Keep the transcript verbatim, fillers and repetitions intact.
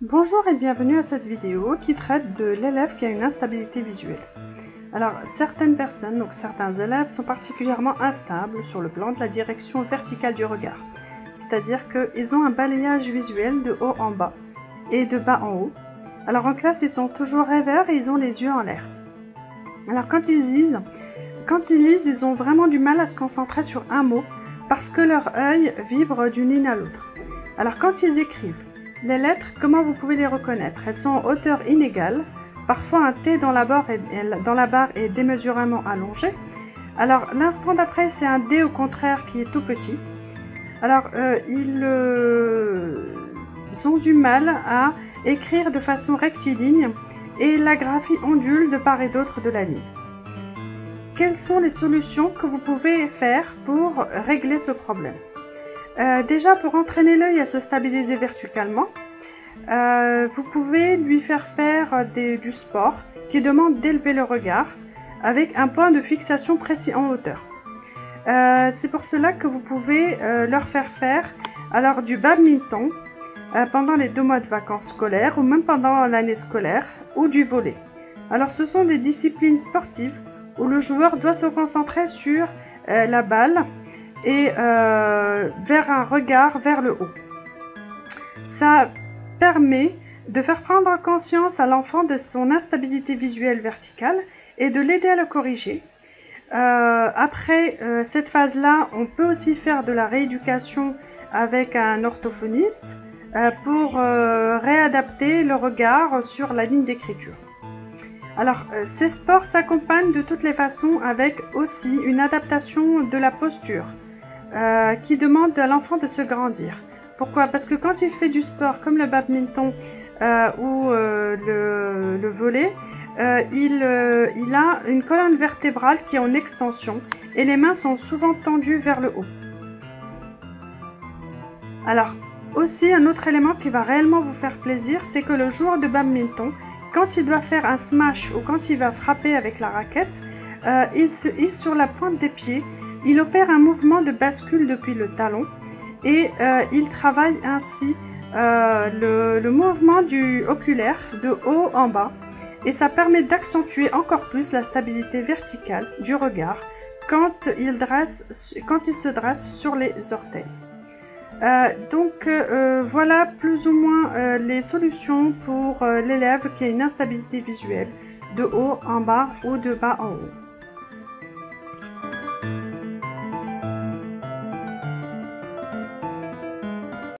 Bonjour et bienvenue à cette vidéo qui traite de l'élève qui a une instabilité visuelle. Alors certaines personnes, donc certains élèves, sont particulièrement instables sur le plan de la direction verticale du regard. C'est-à-dire qu'ils ont un balayage visuel de haut en bas et de bas en haut. Alors en classe, ils sont toujours rêveurs et ils ont les yeux en l'air. Alors quand ils lisent, quand ils lisent, ils ont vraiment du mal à se concentrer sur un mot parce que leur œil vibre d'une ligne à l'autre. Alors quand ils écrivent, les lettres, comment vous pouvez les reconnaître? Elles sont en hauteur inégale, parfois un T dans la barre est, dans la barre est démesurément allongé. Alors l'instant d'après, c'est un D au contraire qui est tout petit. Alors euh, ils, euh, ils ont du mal à écrire de façon rectiligne et la graphie ondule de part et d'autre de la ligne. Quelles sont les solutions que vous pouvez faire pour régler ce problème? Euh, déjà, pour entraîner l'œil à se stabiliser verticalement, euh, vous pouvez lui faire faire des, du sport qui demande d'élever le regard avec un point de fixation précis en hauteur. Euh, C'est pour cela que vous pouvez euh, leur faire faire alors, du badminton euh, pendant les deux mois de vacances scolaires ou même pendant l'année scolaire, ou du volley. Alors, ce sont des disciplines sportives où le joueur doit se concentrer sur euh, la balle et euh, vers un regard vers le haut. Ça permet de faire prendre conscience à l'enfant de son instabilité visuelle verticale et de l'aider à le corriger. Euh, après euh, cette phase-là, on peut aussi faire de la rééducation avec un orthophoniste euh, pour euh, réadapter le regard sur la ligne d'écriture. Alors, euh, ces sports s'accompagnent de toutes les façons avec aussi une adaptation de la posture. Euh, qui demande à l'enfant de se grandir. Pourquoi? Parce que quand il fait du sport comme le badminton euh, ou euh, le, le volley, euh, il, euh, il a une colonne vertébrale qui est en extension et les mains sont souvent tendues vers le haut. Alors, aussi un autre élément qui va réellement vous faire plaisir, c'est que le joueur de badminton, quand il doit faire un smash ou quand il va frapper avec la raquette, euh, il se hisse sur la pointe des pieds. Il opère un mouvement de bascule depuis le talon et euh, il travaille ainsi euh, le, le mouvement du oculaire de haut en bas, et ça permet d'accentuer encore plus la stabilité verticale du regard quand il, dresse, quand il se dresse sur les orteils. Euh, donc euh, voilà plus ou moins euh, les solutions pour euh, l'élève qui a une instabilité visuelle de haut en bas ou de bas en haut.